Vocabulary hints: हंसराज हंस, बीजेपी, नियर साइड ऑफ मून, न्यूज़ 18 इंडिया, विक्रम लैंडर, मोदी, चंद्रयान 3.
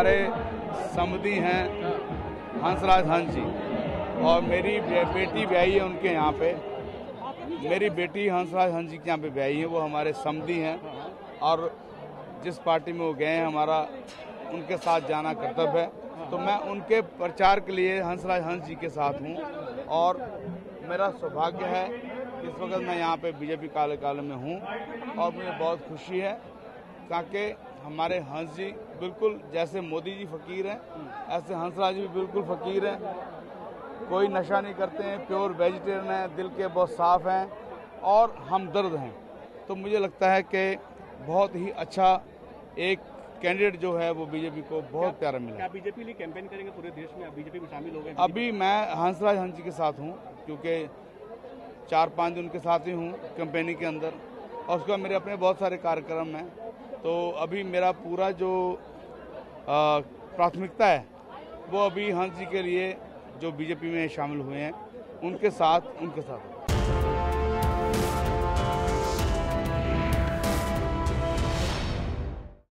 हमारे समधी हैं हंसराज हंस जी और मेरी बेटी ब्याई है उनके यहाँ पे। मेरी बेटी हंसराज हंस जी के यहाँ पे ब्याई है, वो हमारे समधी हैं और जिस पार्टी में वो गए हैं हमारा उनके साथ जाना कर्तव्य है। तो मैं उनके प्रचार के लिए हंसराज हंस जी के साथ हूँ और मेरा सौभाग्य है कि इस वक्त मैं यहाँ पे बीजेपी कार्यकाल में हूँ और मुझे बहुत खुशी है ताकि हमारे हंस जी बिल्कुल जैसे मोदी जी फकीर हैं ऐसे हंसराज जी भी बिल्कुल फकीर हैं। कोई नशा नहीं करते हैं, प्योर वेजिटेरियन हैं, दिल के बहुत साफ हैं और हमदर्द हैं। तो मुझे लगता है कि बहुत ही अच्छा एक कैंडिडेट जो है वो बीजेपी को बहुत प्यारा मिला। आप बीजेपी लिए कैंपेन करेंगे पूरे देश में, आप बीजेपी में शामिल हो गए? अभी मैं हंसराज हंस जी के साथ हूँ क्योंकि 4-5 दिन उनके साथ ही हूँ कंपेनी के अंदर और उसके बाद मेरे अपने बहुत सारे कार्यक्रम हैं। तो अभी मेरा पूरा जो प्राथमिकता है वो अभी हंस जी के लिए जो बीजेपी में शामिल हुए हैं उनके साथ